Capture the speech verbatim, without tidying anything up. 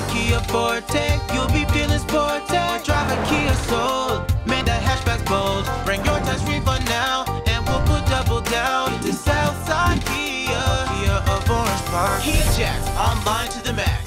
a Kia Forte, you'll be feeling sporty. Or drive a Kia Soul, made the hatchback bold. Bring your touch free for now, and we'll put double down. It's Southside Kia, Kia of Orange Park. Kia Jax, online to the max.